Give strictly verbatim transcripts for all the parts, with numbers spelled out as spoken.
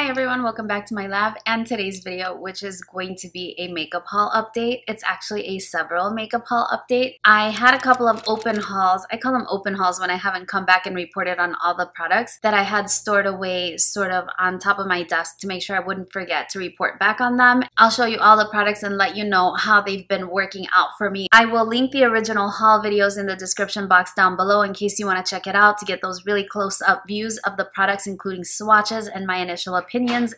Hi everyone, welcome back to my lab and today's video, which is going to be a makeup haul update. It's actually a several makeup haul update. I had a couple of open hauls. I call them open hauls when I haven't come back and reported on all the products that I had stored away sort of on top of my desk to make sure I wouldn't forget to report back on them. I'll show you all the products and let you know how they've been working out for me. I will link the original haul videos in the description box down below in case you want to check it out to get those really close up views of the products, including swatches and my initial opinions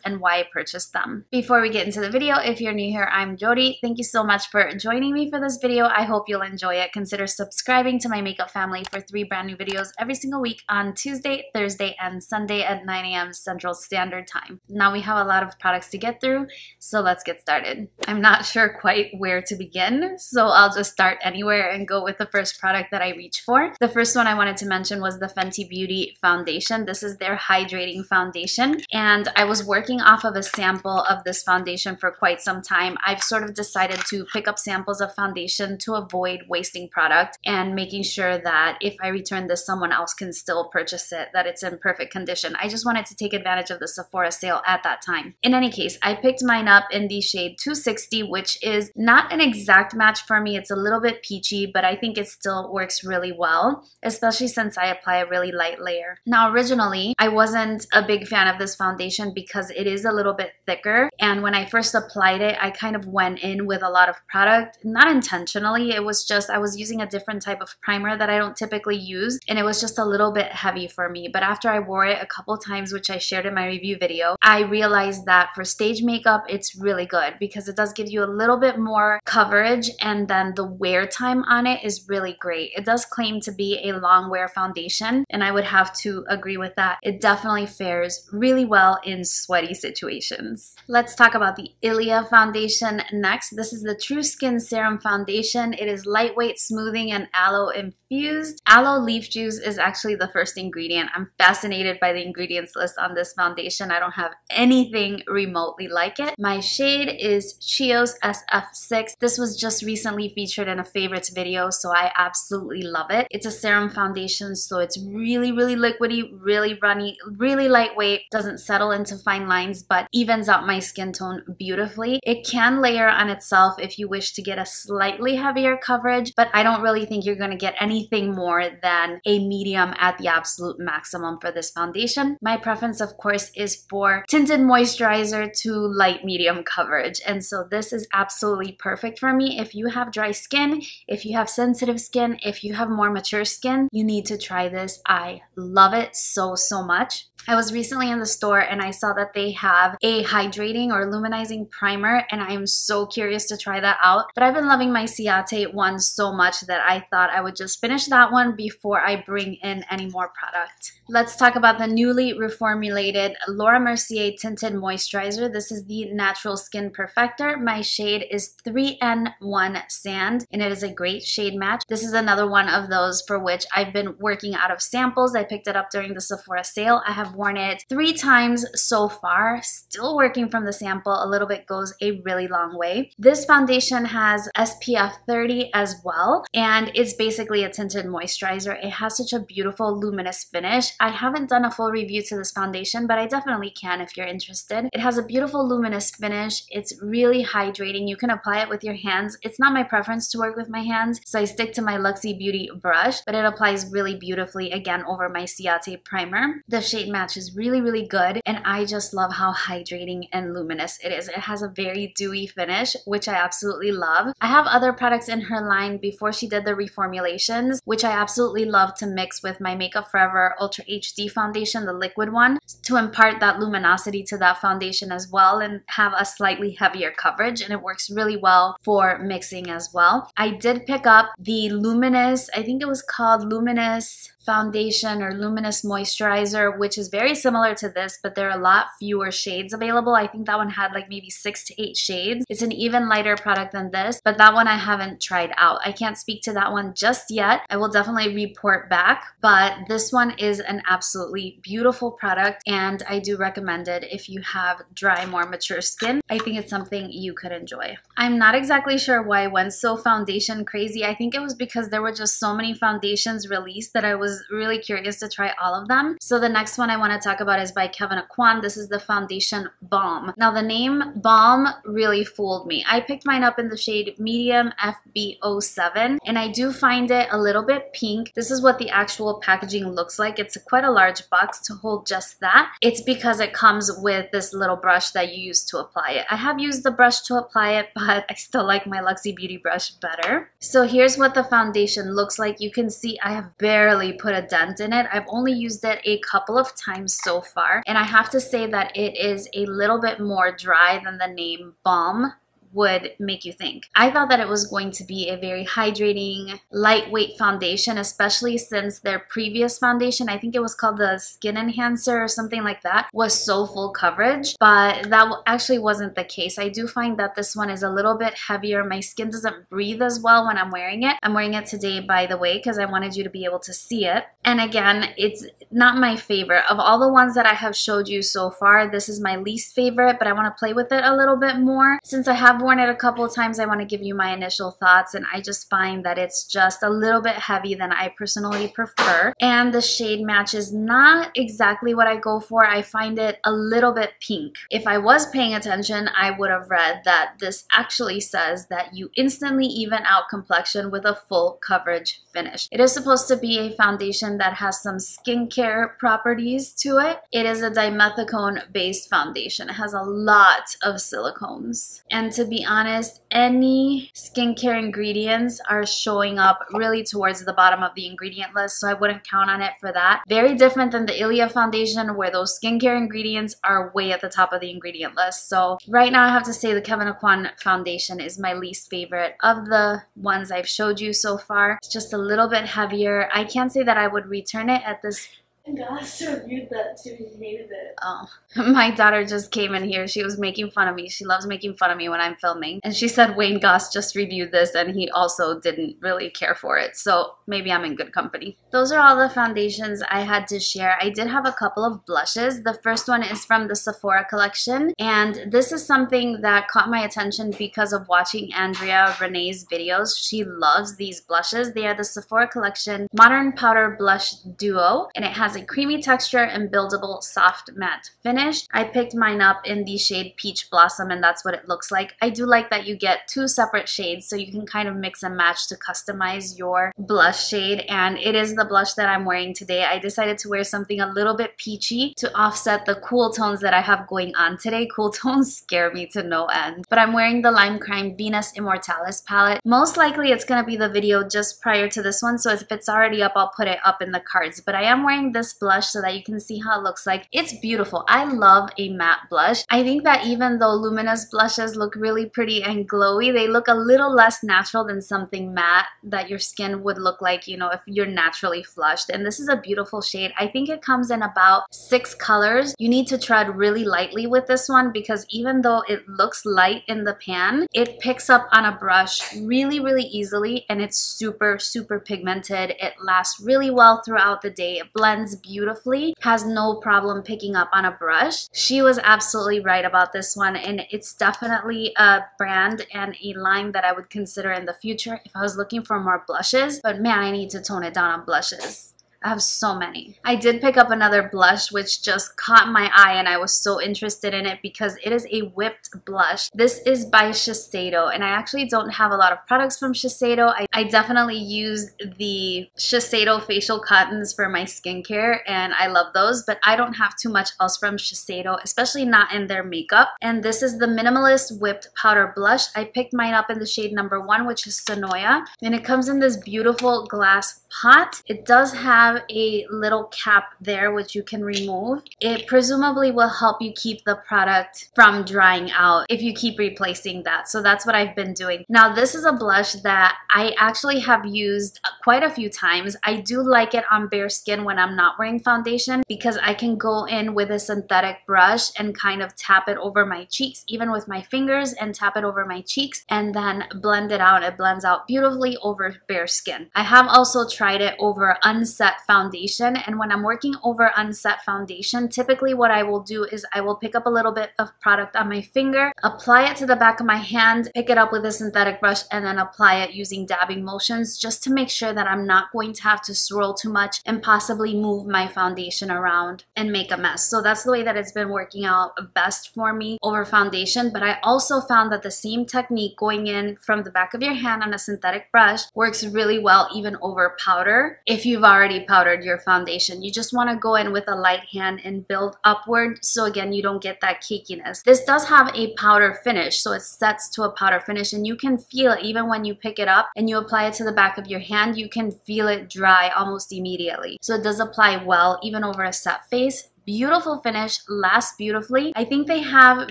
and why I purchased them. Before we get into the video, if you're new here, I'm Jody. Thank you so much for joining me for this video. I hope you'll enjoy it. Consider subscribing to my makeup family for three brand new videos every single week on Tuesday, Thursday, and Sunday at nine A M Central Standard Time. Now we have a lot of products to get through, so let's get started. I'm not sure quite where to begin, so I'll just start anywhere and go with the first product that I reach for. The first one I wanted to mention was the Fenty Beauty Foundation. This is their hydrating foundation, and I was working off of a sample of this foundation for quite some time. I've sort of decided to pick up samples of foundation to avoid wasting product and making sure that if I return this, someone else can still purchase it, that it's in perfect condition. I just wanted to take advantage of the Sephora sale at that time. In any case, I picked mine up in the shade two sixty, which is not an exact match for me. It's a little bit peachy, but I think it still works really well, especially since I apply a really light layer. Now, originally, I wasn't a big fan of this foundation because it is a little bit thicker, and when I first applied it, I kind of went in with a lot of product, not intentionally. It was just I was using a different type of primer that I don't typically use, and it was just a little bit heavy for me. But after I wore it a couple times, which I shared in my review video, I realized that for stage makeup it's really good because it does give you a little bit more coverage, and then the wear time on it is really great. It does claim to be a long wear foundation, and I would have to agree with that. It definitely fares really well in in sweaty situations. Let's talk about the Ilia foundation next. This is the True Skin Serum Foundation. It is lightweight, smoothing, and aloe infused. Aloe leaf juice is actually the first ingredient. I'm fascinated by the ingredients list on this foundation. I don't have anything remotely like it. My shade is Chios S F six. This was just recently featured in a favorites video, so I absolutely love it. It's a serum foundation, so it's really, really liquidy, really runny, really lightweight, doesn't settle in into fine lines, but evens out my skin tone beautifully. It can layer on itself if you wish to get a slightly heavier coverage, but I don't really think you're going to get anything more than a medium at the absolute maximum for this foundation. My preference, of course, is for tinted moisturizer to light medium coverage, and so this is absolutely perfect for me. If you have dry skin, if you have sensitive skin, if you have more mature skin, you need to try this. I love it so, so much. I was recently in the store and I saw that they have a hydrating or luminizing primer, and I am so curious to try that out. But I've been loving my Ciate one so much that I thought I would just finish that one before I bring in any more product. Let's talk about the newly reformulated Laura Mercier Tinted Moisturizer. This is the Natural Skin Perfector. My shade is three N one Sand, and it is a great shade match. This is another one of those for which I've been working out of samples. I picked it up during the Sephora sale. I have worn it three times so far, still working from the sample. A little bit goes a really long way. This foundation has S P F thirty as well, and it's basically a tinted moisturizer. It has such a beautiful luminous finish. I haven't done a full review to this foundation, but I definitely can if you're interested. It has a beautiful luminous finish. It's really hydrating. You can apply it with your hands. It's not my preference to work with my hands, so I stick to my Luxie Beauty brush, but it applies really beautifully again over my Ciate primer. The shade match is really, really good, and I just love how hydrating and luminous it is. It has a very dewy finish, which I absolutely love. I have other products in her line before she did the reformulations, which I absolutely love to mix with my Makeup Forever Ultra H D foundation, the liquid one, to impart that luminosity to that foundation as well and have a slightly heavier coverage, and it works really well for mixing as well. I did pick up the Luminous, I think it was called Luminous Foundation or Luminous Moisturizer, which is very similar to this, but there are a lot fewer shades available. I think that one had like maybe six to eight shades. It's an even lighter product than this, but that one I haven't tried out. I can't speak to that one just yet. I will definitely report back, but this one is an absolutely beautiful product, and I do recommend recommended if you have dry, more mature skin. I think it's something you could enjoy. I'm not exactly sure why I went so foundation crazy. I think it was because there were just so many foundations released that I was really curious to try all of them. So the next one I want to talk about is by Kevyn Aucoin. This is the foundation Balm. Now the name Balm really fooled me. I picked mine up in the shade Medium F B zero seven, and I do find it a little bit pink. This is what the actual packaging looks like. It's quite a large box to hold just that. It's because it comes with this little brush that you use to apply it. I have used the brush to apply it, but I still like my Luxie Beauty brush better. So here's what the foundation looks like. You can see I have barely put a dent in it. I've only used it a couple of times so far, and I have to say that it is a little bit more dry than the name Balm would make you think. I thought that it was going to be a very hydrating, lightweight foundation, especially since their previous foundation, I think it was called the Skin Enhancer or something like that, was so full coverage, but that actually wasn't the case. I do find that this one is a little bit heavier. My skin doesn't breathe as well when I'm wearing it. I'm wearing it today, by the way, because I wanted you to be able to see it. And again, it's not my favorite. Of all the ones that I have showed you so far, this is my least favorite, but I want to play with it a little bit more. Since I have worn it a couple of times, I want to give you my initial thoughts, and I just find that it's just a little bit heavy than I personally prefer, and the shade match is not exactly what I go for. I find it a little bit pink. If I was paying attention, I would have read that this actually says that you instantly even out complexion with a full coverage finish. It is supposed to be a foundation that has some skincare properties to it. It is a dimethicone based foundation. It has a lot of silicones, and to be To be honest, any skincare ingredients are showing up really towards the bottom of the ingredient list, so I wouldn't count on it for that. Very different than the Ilia foundation, where those skincare ingredients are way at the top of the ingredient list. So right now I have to say the Kevyn Aucoin foundation is my least favorite of the ones I've showed you so far. It's just a little bit heavier. I can't say that I would return it at this point. Goss reviewed that too. He hated it. Oh, my daughter just came in here. She was making fun of me. She loves making fun of me when I'm filming. And she said Wayne Goss just reviewed this and he also didn't really care for it. So maybe I'm in good company. Those are all the foundations I had to share. I did have a couple of blushes. The first one is from the Sephora collection. And this is something that caught my attention because of watching Andrea Renee's videos. She loves these blushes. They are the Sephora collection Modern Powder Blush Duo. And it has a creamy texture and buildable soft matte finish. I picked mine up in the shade Peach Blossom, and that's what it looks like. I do like that you get two separate shades so you can kind of mix and match to customize your blush shade, and it is the blush that I'm wearing today. I decided to wear something a little bit peachy to offset the cool tones that I have going on today. Cool tones scare me to no end. But I'm wearing the Lime Crime Venus Immortalis palette. Most likely it's going to be the video just prior to this one, so if it's already up, I'll put it up in the cards. But I am wearing this blush so that you can see how it looks like. It's beautiful. I love a matte blush. I think that even though luminous blushes look really pretty and glowy, they look a little less natural than something matte that your skin would look like, you know, if you're naturally flushed. And this is a beautiful shade. I think it comes in about six colors. You need to tread really lightly with this one because even though it looks light in the pan, it picks up on a brush really, really easily, and it's super, super pigmented. It lasts really well throughout the day. It blends beautifully, has no problem picking up on a brush. She was absolutely right about this one, and it's definitely a brand and a line that I would consider in the future if I was looking for more blushes, but man, I need to tone it down on blushes. I have so many. I did pick up another blush which just caught my eye, and I was so interested in it because it is a whipped blush. This is by Shiseido, and I actually don't have a lot of products from Shiseido. I, I definitely use the Shiseido facial cottons for my skincare, and I love those, but I don't have too much else from Shiseido, especially not in their makeup. And this is the Minimalist Whipped Powder Blush. I picked mine up in the shade number one, which is Sonoya, and it comes in this beautiful glass pot. It does have a little cap there which you can remove. It presumably will help you keep the product from drying out if you keep replacing that. So that's what I've been doing. Now this is a blush that I actually have used quite a few times. I do like it on bare skin when I'm not wearing foundation because I can go in with a synthetic brush and kind of tap it over my cheeks, even with my fingers, and tap it over my cheeks and then blend it out. It blends out beautifully over bare skin. I have also tried it over unset set foundation. And when I'm working over unset foundation, typically what I will do is I will pick up a little bit of product on my finger, apply it to the back of my hand, pick it up with a synthetic brush, and then apply it using dabbing motions just to make sure that I'm not going to have to swirl too much and possibly move my foundation around and make a mess. So that's the way that it's been working out best for me over foundation. But I also found that the same technique going in from the back of your hand on a synthetic brush works really well even over powder. If you've already powdered your foundation, you just want to go in with a light hand and build upward, so again you don't get that cakiness. This does have a powder finish, so it sets to a powder finish, and you can feel it even when you pick it up and you apply it to the back of your hand. You can feel it dry almost immediately, so it does apply well even over a set face. Beautiful finish, lasts beautifully. I think they have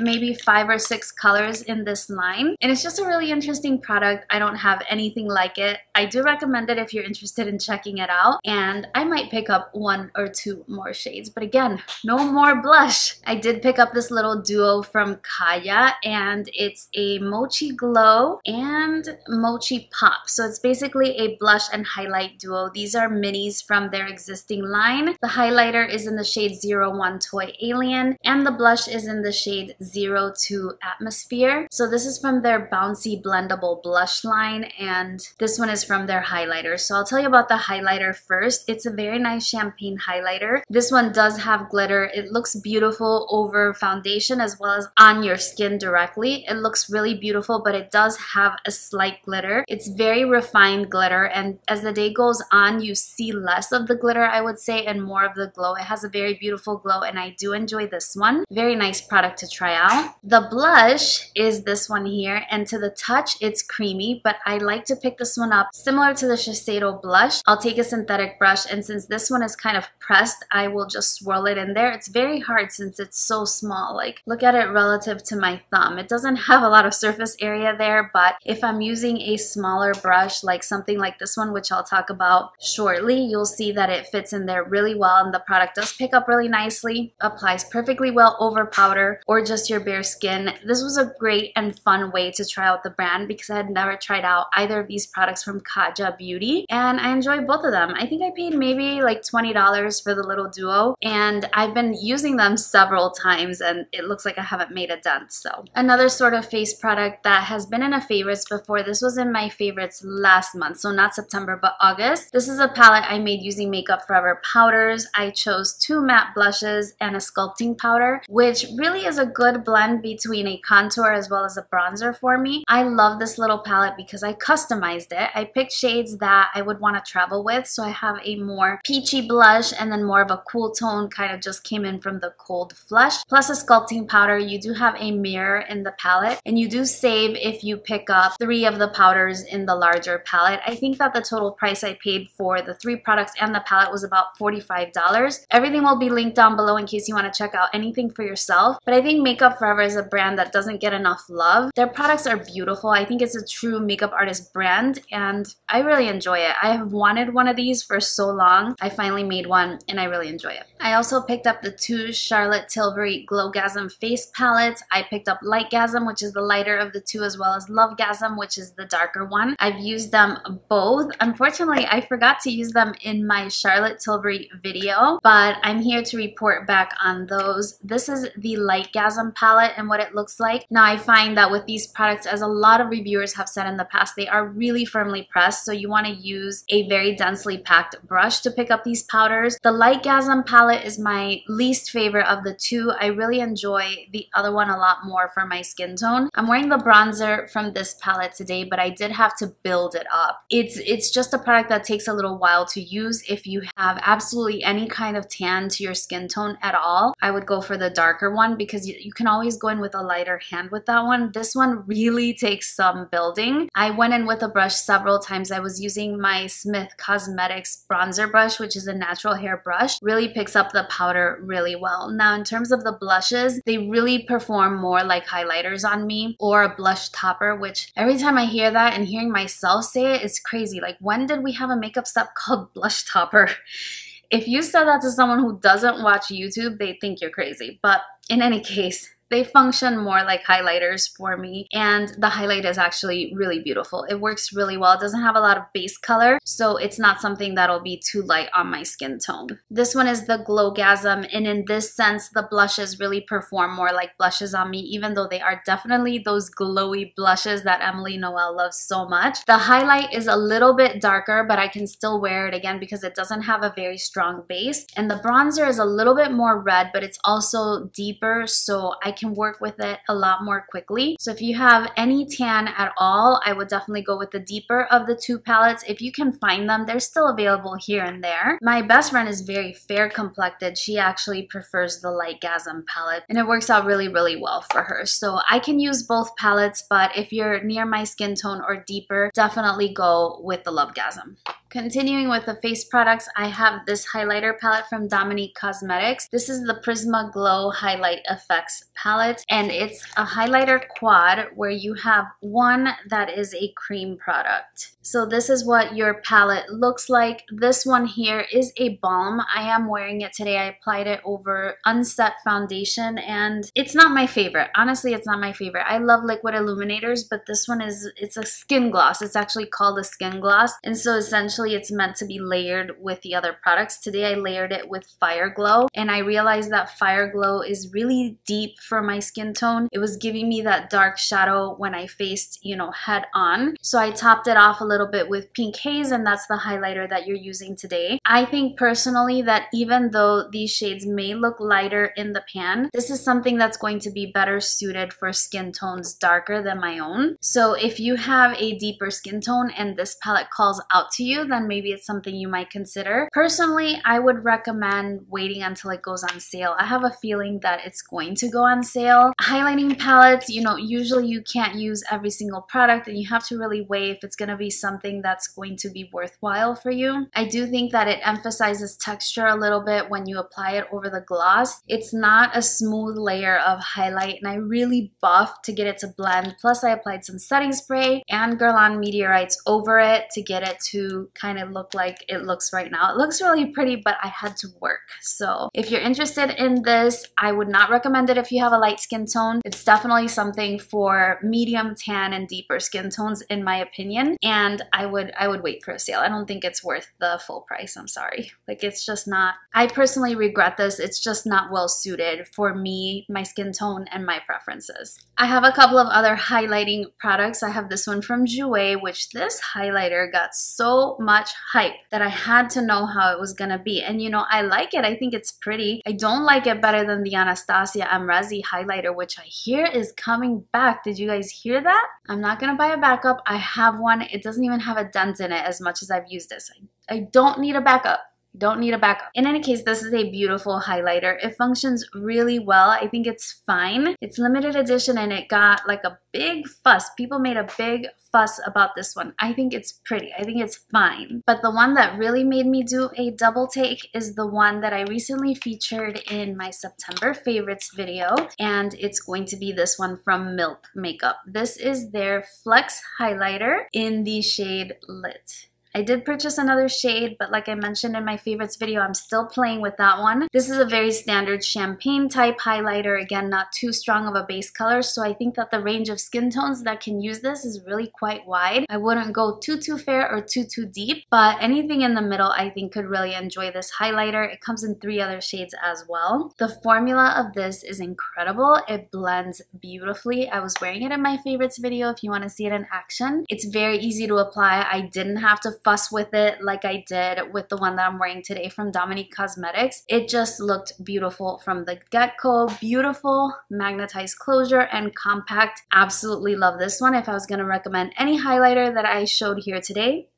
maybe five or six colors in this line, and it's just a really interesting product. I don't have anything like it. I do recommend it if you're interested in checking it out, and I might pick up one or two more shades, but again, no more blush. I did pick up this little duo from Kaja, and it's a Mochi Glow and Mochi Pop. So it's basically a blush and highlight duo. These are minis from their existing line. The highlighter is in the shade zero one Toy Alien, and the blush is in the shade zero two Atmosphere. So this is from their bouncy blendable blush line, and this one is from their highlighter. So I'll tell you about the highlighter first. It's a very nice champagne highlighter. This one does have glitter. It looks beautiful over foundation as well as on your skin directly. It looks really beautiful, but it does have a slight glitter. It's very refined glitter, and as the day goes on you see less of the glitter, I would say, and more of the glow. It has a very beautiful glow, and I do enjoy this one. Very nice product to try out. The blush is this one here, and to the touch it's creamy, but I like to pick this one up similar to the Shiseido blush. I'll take a synthetic brush, and since this one is kind of pressed, I will just swirl it in there. It's very hard since it's so small. Like, look at it relative to my thumb. It doesn't have a lot of surface area there, but if I'm using a smaller brush like something like this one, which I'll talk about shortly, you'll see that it fits in there really well, and the product does pick up really nicely, applies perfectly well over powder or just your bare skin. This was a great and fun way to try out the brand because I had never tried out either of these products from Kaja Beauty, and I enjoy both of them. I think I paid maybe like twenty dollars for the little duo, and I've been using them several times, and it looks like I haven't made a dent. So another sort of face product that has been in a favorites before, this was in my favorites last month, so not September but August. This is a palette I made using Makeup Forever powders. I chose two matte blushes and a sculpting powder, which really is a good blend between a contour as well as a bronzer for me. I love this little palette because I customized it. I picked shades that I would want to travel with, so I have a more peachy blush and then more of a cool tone, kind of just came in from the cold flush, plus a sculpting powder. You do have a mirror in the palette, and you do save if you pick up three of the powders in the larger palette. I think that the total price I paid for the three products and the palette was about forty-five dollars. Everything will be linked down below in case you want to check out anything for yourself, but I think Makeup Forever is a brand that doesn't get enough love. Their products are beautiful. I think it's a true makeup artist brand, and I really enjoy it. I have wanted one of these for so long. I finally made one, and I really enjoy it. I also picked up the two Charlotte Tilbury Glowgasm face palettes. I picked up Lightgasm, which is the lighter of the two, as well as Lovegasm, which is the darker one. I've used them both. Unfortunately, I forgot to use them in my Charlotte Tilbury video, but I'm here to report back on those. This is the Lightgasm palette and what it looks like. Now, I find that with these products, as a lot of reviewers have said in the past, they are really firmly pressed, so you want to use a very densely packed brush to pick up these powders. The Lightgasm palette is my least favorite of the two. I really enjoy the other one a lot more for my skin tone. I'm wearing the bronzer from this palette today, but I did have to build it up. It's, it's just a product that takes a little while to use. If you have absolutely any kind of tan to your skin tone at all, I would go for the darker one because you, you can always go in with a lighter hand with that one. This one really takes some building. I went in with a brush several times. I was using my Smith Cosmetics bronzer brush, which is a natural hair brush. Really picks up the powder really well. Now, in terms of the blushes, they really perform more like highlighters on me, or a blush topper, which every time I hear that and hearing myself say it, it's crazy. Like, when did we have a makeup step called blush topper? If you said that to someone who doesn't watch YouTube, they think you're crazy. But in any case, They function more like highlighters for me, and the highlight is actually really beautiful. It works really well. It doesn't have a lot of base color, so it's not something that'll be too light on my skin tone. This one is the Glowgasm, and in this sense, the blushes really perform more like blushes on me, even though they are definitely those glowy blushes that Emily Noel loves so much. The highlight is a little bit darker, but I can still wear it again because it doesn't have a very strong base. And the bronzer is a little bit more red, but it's also deeper, so I can work with it a lot more quickly. So if you have any tan at all, I would definitely go with the deeper of the two palettes. If you can find them, they're still available here and there. My best friend is very fair complected. She actually prefers the Lightgasm palette, and it works out really, really well for her. So I can use both palettes, but if you're near my skin tone or deeper, definitely go with the Lovegasm. Continuing with the face products, I have this highlighter palette from Dominique Cosmetics. This is the Prisma Glow Highlight Effects palette, and it's a highlighter quad where you have one that is a cream product. So this is what your palette looks like. This one here is a balm. I am wearing it today. I applied it over unset foundation, and it's not my favorite. Honestly, it's not my favorite. I love liquid illuminators, but this one is, it's a skin gloss. It's actually called a skin gloss, and so essentially it's meant to be layered with the other products. Today I layered it with Fire Glow, and I realized that Fire Glow is really deep for my skin tone. It was giving me that dark shadow when I faced, you know, head on. So I topped it off a little bit with Pink Haze, and that's the highlighter that you're using today. I think personally that even though these shades may look lighter in the pan, this is something that's going to be better suited for skin tones darker than my own. So if you have a deeper skin tone and this palette calls out to you, then maybe it's something you might consider. Personally, I would recommend waiting until it goes on sale. I have a feeling that it's going to go on sale. Highlighting palettes, you know, usually you can't use every single product, and you have to really weigh if it's going to be something that's going to be worthwhile for you. I do think that it emphasizes texture a little bit when you apply it over the gloss. It's not a smooth layer of highlight, and I really buffed to get it to blend. Plus, I applied some setting spray and Guerlain Meteorites over it to get it to kind of look like it looks right now. It looks really pretty, but I had to work. So if you're interested in this, I would not recommend it if you have a light skin tone. It's definitely something for medium tan and deeper skin tones, in my opinion, and I would I would wait for a sale. I don't think it's worth the full price. I'm sorry. Like, it's just not. I personally regret this. It's just not well suited for me, my skin tone, and my preferences. I have a couple of other highlighting products. I have this one from Jouer, which this highlighter got so much hype that I had to know how it was gonna be, and you know, I like it. I think it's pretty. I don't like it better than the Anastasia Amrezi highlighter, which I hear is coming back. Did you guys hear that? I'm not gonna buy a backup. I have one. It doesn't even have a dent in it as much as I've used this. I, I don't need a backup. Don't need a backup. In any case, this is a beautiful highlighter. It functions really well. I think it's fine. It's limited edition, and it got like a big fuss. People made a big fuss about this one. I think it's pretty. I think it's fine. But the one that really made me do a double take is the one that I recently featured in my September favorites video, and it's going to be this one from Milk Makeup. This is their Flex highlighter in the shade Lit. I did purchase another shade, but like I mentioned in my favorites video, I'm still playing with that one. This is a very standard champagne type highlighter. Again, not too strong of a base color, so I think that the range of skin tones that can use this is really quite wide. I wouldn't go too, too fair or too, too deep, but anything in the middle I think could really enjoy this highlighter. It comes in three other shades as well. The formula of this is incredible. It blends beautifully. I was wearing it in my favorites video if you want to see it in action. It's very easy to apply. I didn't have to fuss with it like I did with the one that I'm wearing today from Dominique Cosmetics. It just looked beautiful from the get-go. Beautiful magnetized closure and compact. Absolutely love this one. If I was going to recommend any highlighter that I showed here today,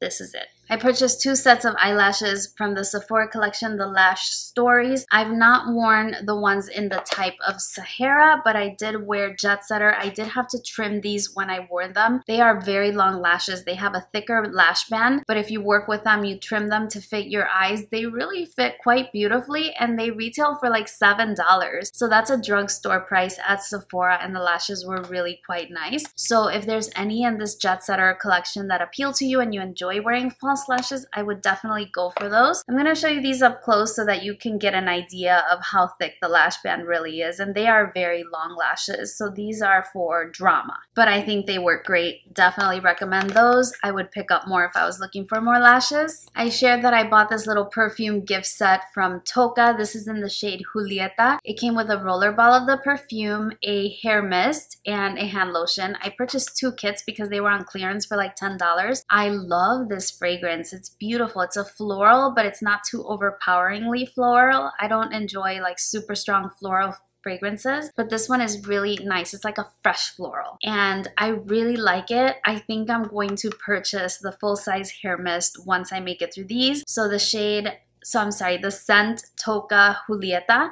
this is it. I purchased two sets of eyelashes from the Sephora collection, the Lash Stories. I've not worn the ones in the type of Sahara, but I did wear Jet Setter. I did have to trim these when I wore them. They are very long lashes. They have a thicker lash band, but if you work with them, you trim them to fit your eyes. They really fit quite beautifully, and they retail for like seven dollars. So that's a drugstore price at Sephora, and the lashes were really quite nice. So if there's any in this Jet Setter collection that appeal to you and you enjoy wearing fall false lashes, I would definitely go for those. I'm going to show you these up close so that you can get an idea of how thick the lash band really is, and they are very long lashes, so these are for drama, but I think they work great. Definitely recommend those. I would pick up more if I was looking for more lashes. I shared that I bought this little perfume gift set from Tocca. This is in the shade Giulietta. It came with a rollerball of the perfume, a hair mist, and a hand lotion. I purchased two kits because they were on clearance for like ten dollars. I love this fragrance. It's beautiful. It's a floral, but it's not too overpoweringly floral. I don't enjoy like super strong floral fragrances, but this one is really nice. It's like a fresh floral and I really like it. I think I'm going to purchase the full-size hair mist once I make it through these. So the shade, so I'm sorry, the scent Tocca Giulietta,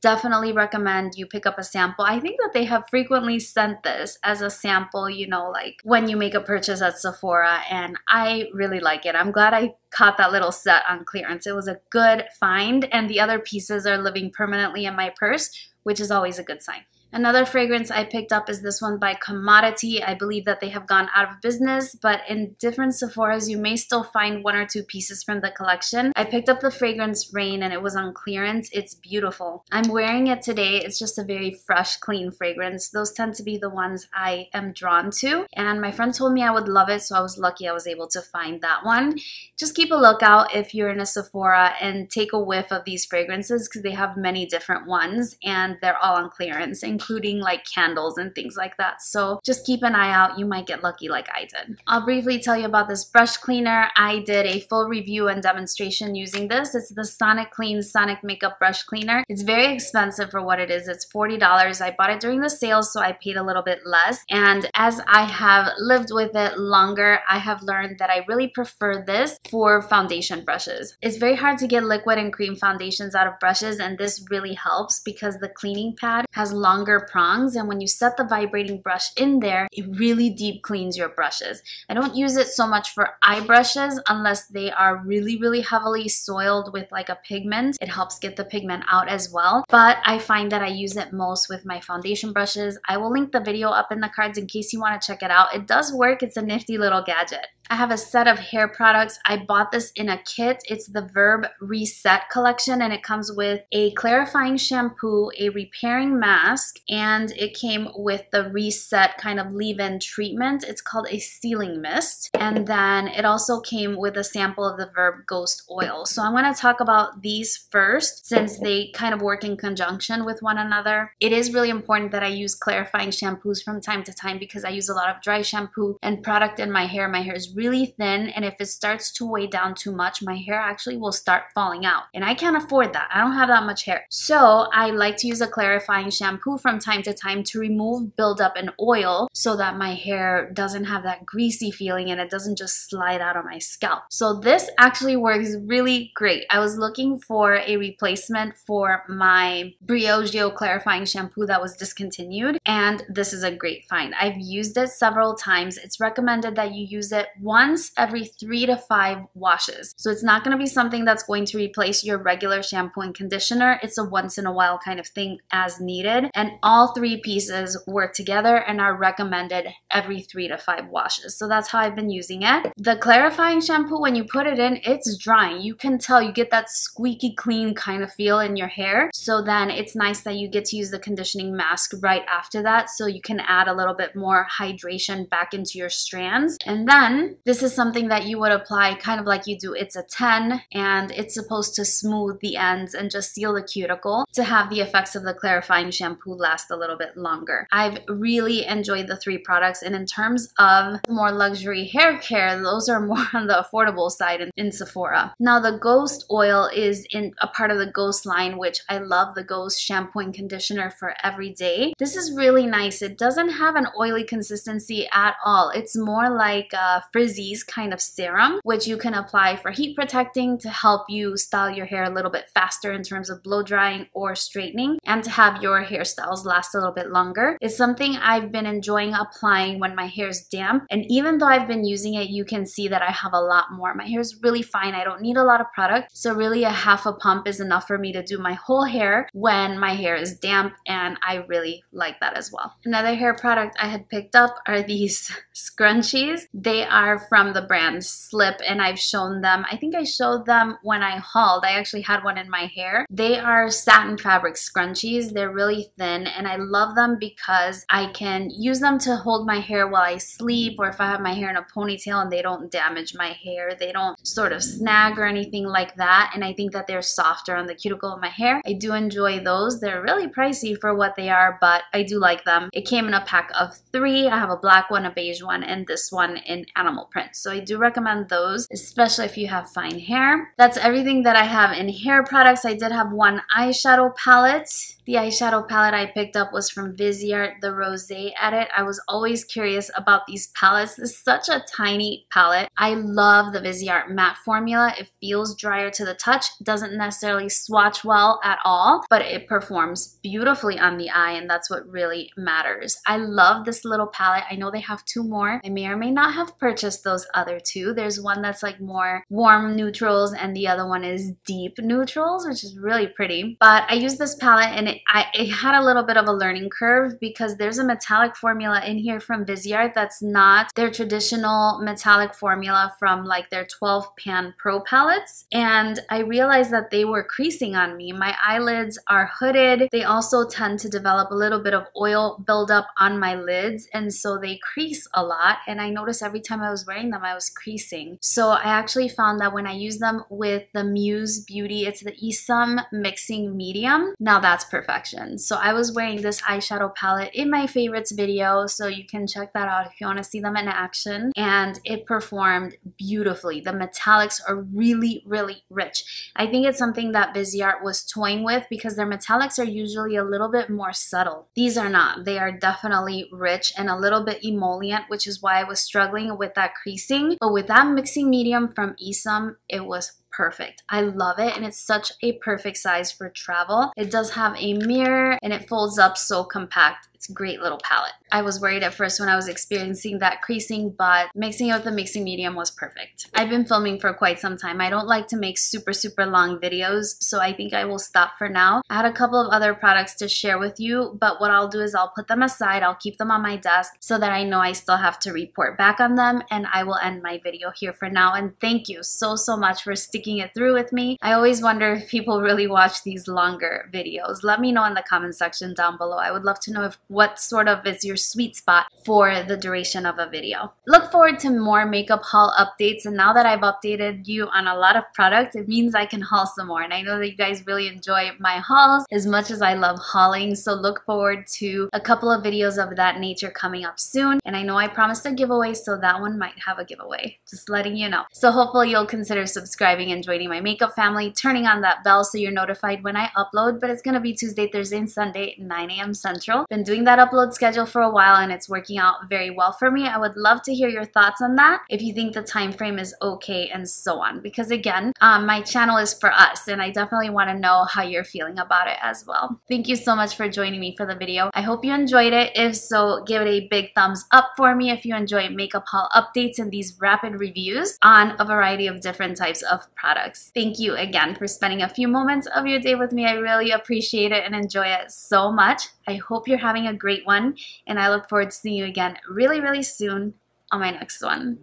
definitely recommend you pick up a sample. I think that they have frequently sent this as a sample, you know, like when you make a purchase at Sephora, and I really like it. I'm glad I caught that little set on clearance. It was a good find, and the other pieces are living permanently in my purse, which is always a good sign. Another fragrance I picked up is this one by Commodity. I believe that they have gone out of business, but in different Sephoras, you may still find one or two pieces from the collection. I picked up the fragrance Rain and it was on clearance. It's beautiful. I'm wearing it today. It's just a very fresh, clean fragrance. Those tend to be the ones I am drawn to. And my friend told me I would love it, so I was lucky I was able to find that one. Just keep a lookout if you're in a Sephora and take a whiff of these fragrances because they have many different ones and they're all on clearance, including like candles and things like that. So just keep an eye out. You might get lucky like I did. I'll briefly tell you about this brush cleaner. I did a full review and demonstration using this. It's the Sonic Clean Sonic Makeup Brush Cleaner. It's very expensive for what it is. It's forty dollars. I bought it during the sale, so I paid a little bit less. And as I have lived with it longer, I have learned that I really prefer this for foundation brushes. It's very hard to get liquid and cream foundations out of brushes, and this really helps because the cleaning pad has longer prongs, and when you set the vibrating brush in there, it really deep cleans your brushes. I don't use it so much for eye brushes unless they are really really heavily soiled with like a pigment. It helps get the pigment out as well, but I find that I use it most with my foundation brushes. I will link the video up in the cards in case you want to check it out. It does work. It's a nifty little gadget. I have a set of hair products. I bought this in a kit. It's the Verb Reset collection, and it comes with a clarifying shampoo, a repairing mask, and it came with the Reset kind of leave-in treatment. It's called a sealing mist. And then it also came with a sample of the Verb Ghost Oil. So I'm going to talk about these first since they kind of work in conjunction with one another. It is really important that I use clarifying shampoos from time to time because I use a lot of dry shampoo and product in my hair. My hair is really thin, and if it starts to weigh down too much, my hair actually will start falling out, and I can't afford that. I don't have that much hair. So I like to use a clarifying shampoo from time to time to remove buildup and oil so that my hair doesn't have that greasy feeling and it doesn't just slide out of my scalp. So this actually works really great. I was looking for a replacement for my Briogeo clarifying shampoo that was discontinued, and this is a great find. I've used it several times. It's recommended that you use it once every three to five washes. So it's not going to be something that's going to replace your regular shampoo and conditioner. It's a once in a while kind of thing as needed. And all three pieces work together and are recommended every three to five washes. So that's how I've been using it. The clarifying shampoo, when you put it in, it's drying. You can tell you get that squeaky clean kind of feel in your hair. So then it's nice that you get to use the conditioning mask right after that so you can add a little bit more hydration back into your strands. And then this is something that you would apply kind of like you do It's a ten, and it's supposed to smooth the ends and just seal the cuticle to have the effects of the clarifying shampoo last a little bit longer. I've really enjoyed the three products, and in terms of more luxury hair care, those are more on the affordable side in, in Sephora. Now the Ghost Oil is in a part of the Ghost line, which I love the Ghost shampoo and conditioner for every day. This is really nice. It doesn't have an oily consistency at all. It's more like a frizzies kind of serum, which you can apply for heat protecting to help you style your hair a little bit faster in terms of blow drying or straightening, and to have your hairstyles last a little bit longer. It's something I've been enjoying applying when my hair is damp, and even though I've been using it, you can see that I have a lot more. My hair is really fine. I don't need a lot of product, so really a half a pump is enough for me to do my whole hair when my hair is damp, and I really like that as well. Another hair product I had picked up are these scrunchies. They are are from the brand Slip, and I've shown them. I think I showed them when I hauled. I actually had one in my hair. They are satin fabric scrunchies. They're really thin, and I love them because I can use them to hold my hair while I sleep, or if I have my hair in a ponytail, and they don't damage my hair. They don't sort of snag or anything like that, and I think that they're softer on the cuticle of my hair. I do enjoy those. They're really pricey for what they are, but I do like them. It came in a pack of three. I have a black one, a beige one, and this one in animal print. So I do recommend those, especially if you have fine hair. That's everything that I have in hair products. I did have one eyeshadow palette. The eyeshadow palette I picked up was from Viseart, the Rosé Edit. I was always curious about these palettes. This is such a tiny palette. I love the Viseart matte formula. It feels drier to the touch, doesn't necessarily swatch well at all, but it performs beautifully on the eye, and that's what really matters. I love this little palette. I know they have two more. I may or may not have purchased those other two. There's one that's like more warm neutrals, and the other one is deep neutrals, which is really pretty. But I use this palette, and it I, it had a little bit of a learning curve because there's a metallic formula in here from Viseart that's not their traditional metallic formula from like their twelve pan Pro palettes, and I realized that they were creasing on me. My eyelids are hooded. They also tend to develop a little bit of oil buildup on my lids, and so they crease a lot, and I noticed every time I was wearing them I was creasing. So I actually found that when I use them with the Muse Beauty, it's the Isom mixing medium, now that's perfect. Perfection. So I was wearing this eyeshadow palette in my favorites video, so you can check that out if you want to see them in action, and it performed beautifully. The metallics are really, really rich. I think it's something that Viseart was toying with because their metallics are usually a little bit more subtle. These are not. They are definitely rich and a little bit emollient, which is why I was struggling with that creasing, but with that mixing medium from Isom, it was perfect. I love it, and it's such a perfect size for travel. It does have a mirror and it folds up so compact. It's a great little palette. I was worried at first when I was experiencing that creasing, but mixing it with the mixing medium was perfect. I've been filming for quite some time. I don't like to make super, super long videos, so I think I will stop for now. I had a couple of other products to share with you, but what I'll do is I'll put them aside. I'll keep them on my desk so that I know I still have to report back on them, and I will end my video here for now. And thank you so, so much for sticking it through with me. I always wonder if people really watch these longer videos. Let me know in the comment section down below. I would love to know if what sort of is your sweet spot for the duration of a video. Look forward to more makeup haul updates, and now that I've updated you on a lot of products, it means I can haul some more, and I know that you guys really enjoy my hauls as much as I love hauling, so look forward to a couple of videos of that nature coming up soon. And I know I promised a giveaway, so that one might have a giveaway, just letting you know. So hopefully you'll consider subscribing and joining my makeup family, turning on that bell so you're notified when I upload, but it's gonna be Tuesday, Thursday, and Sunday, nine A M Central. Been doing that upload schedule for a while, and it's working out very well for me. I would love to hear your thoughts on that, if you think the time frame is okay and so on, because again, um, my channel is for us, and I definitely want to know how you're feeling about it as well. Thank you so much for joining me for the video. I hope you enjoyed it. If so, give it a big thumbs up for me if you enjoy makeup haul updates and these rapid reviews on a variety of different types of products. Thank you again for spending a few moments of your day with me. I really appreciate it and enjoy it so much. I hope you're having a great one, and I look forward to seeing you again really, really soon on my next one.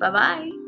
Bye-bye.